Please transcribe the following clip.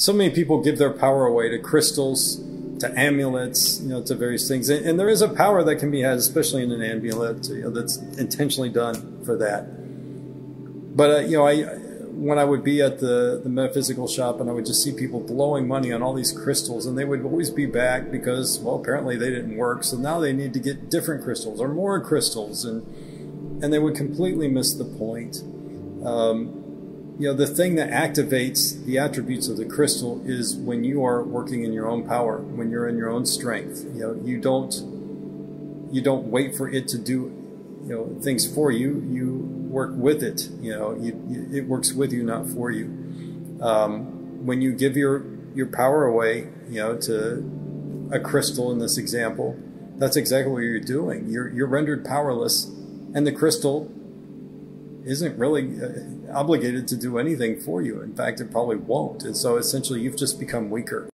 so many people give their power away to crystals, to amulets, to various things. And there is a power that can be had, especially in an amulet, that's intentionally done for that. But, when I would be at the metaphysical shop and I would just see people blowing money on all these crystals, and they would always be back because, well, apparently they didn't work. So now they need to get different crystals or more crystals. And they would completely miss the point. The thing that activates the attributes of the crystal is when you are working in your own power, when you're in your own strength. You don't wait for it to do things for you. You work with it. It works with you, not for you. When you give your power away, to a crystal in this example, that's exactly what you're doing. You're rendered powerless, and the crystal isn't really obligated to do anything for you. In fact, it probably won't. And so essentially you've just become weaker.